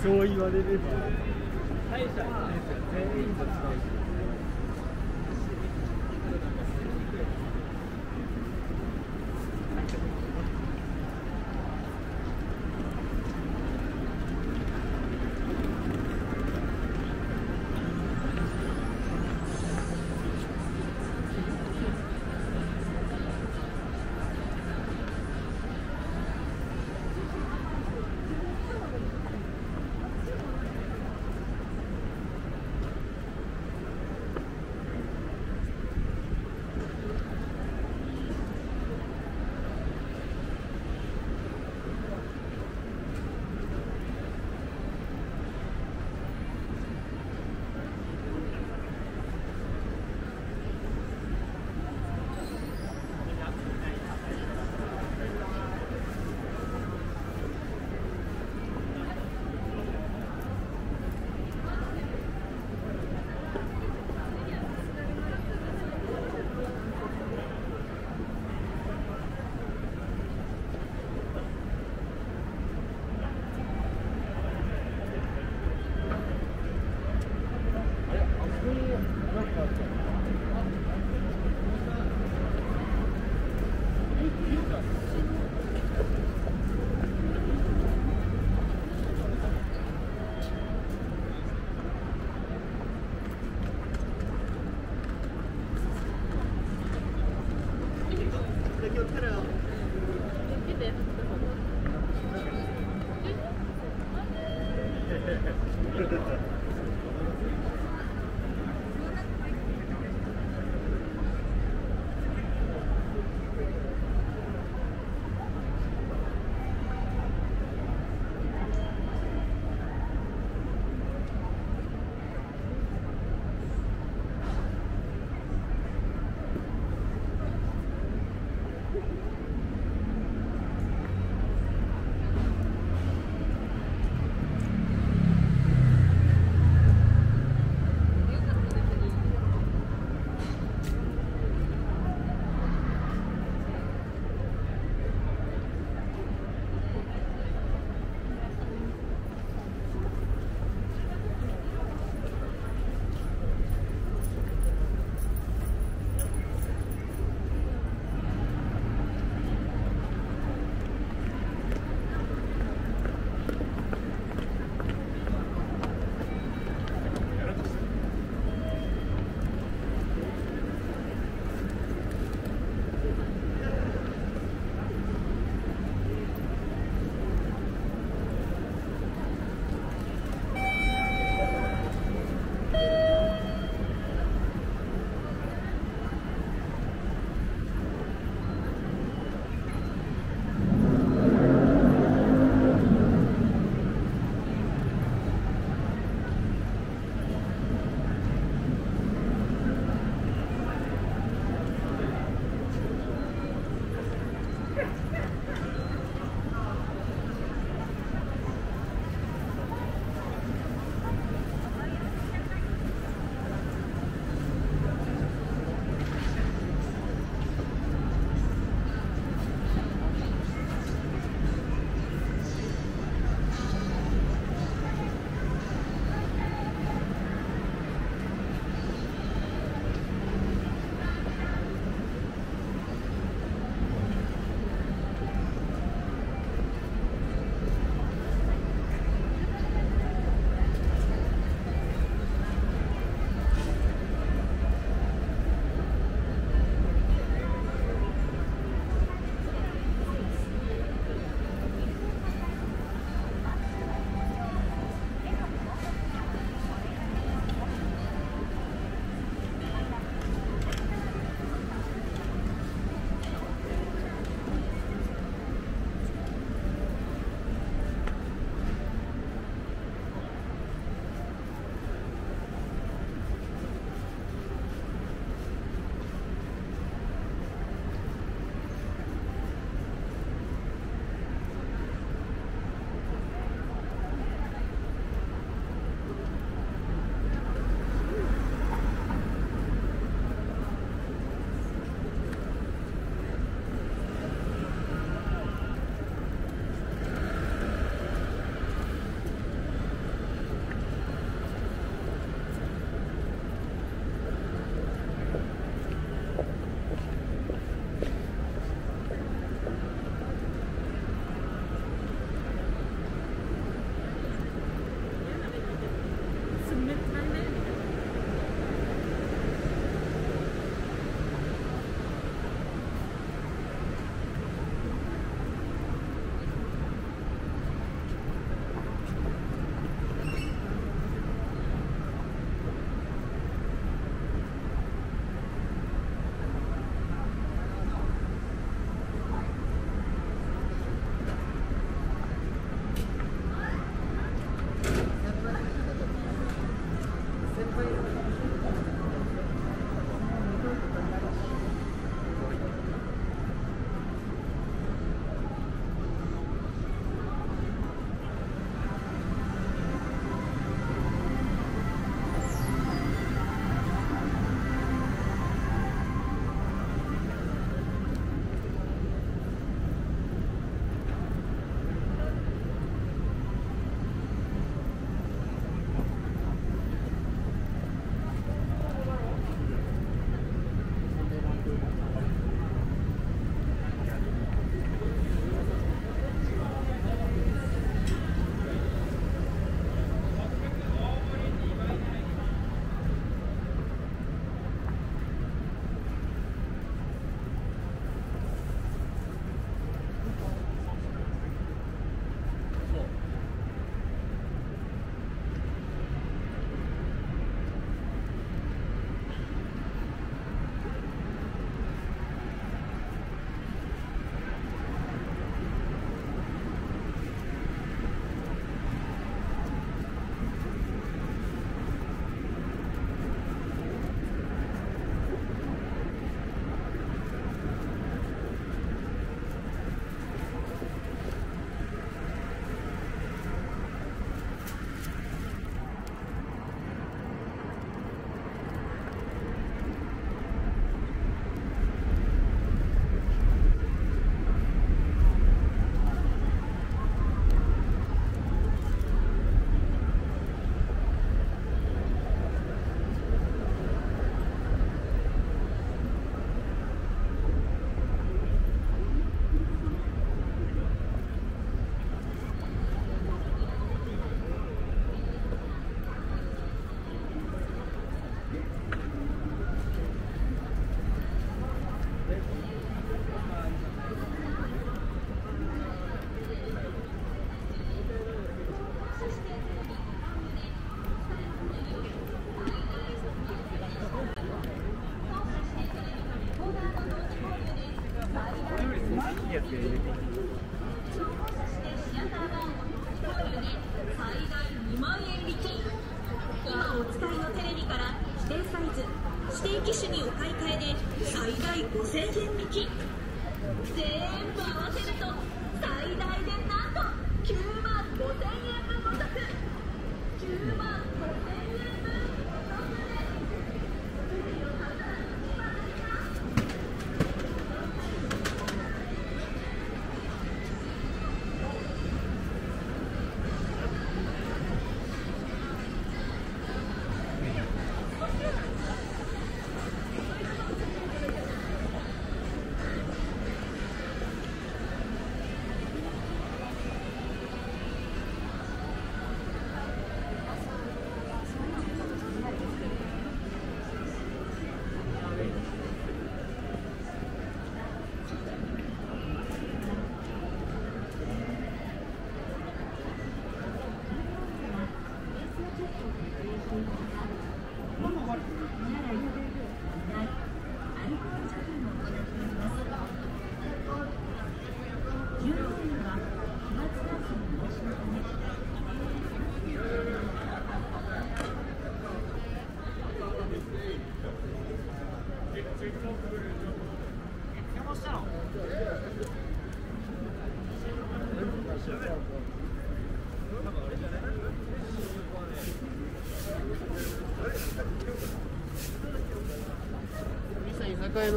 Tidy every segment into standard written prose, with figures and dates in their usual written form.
そう言われれば大社全員が使う。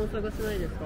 お探しないですか？